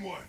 Onward!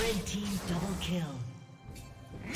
Red team double kill.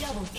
Double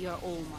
You're all mine.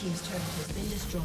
Team's turret has been destroyed.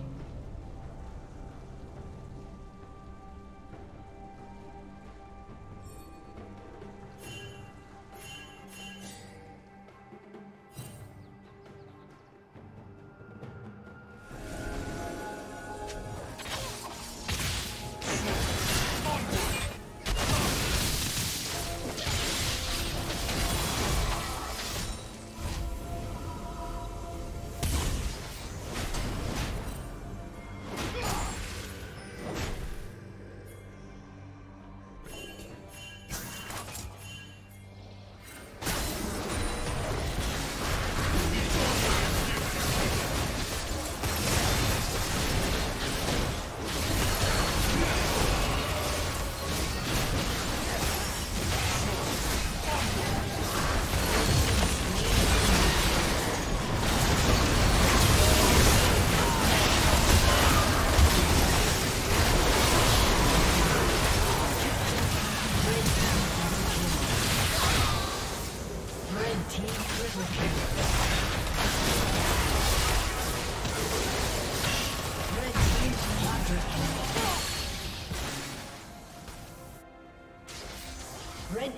Red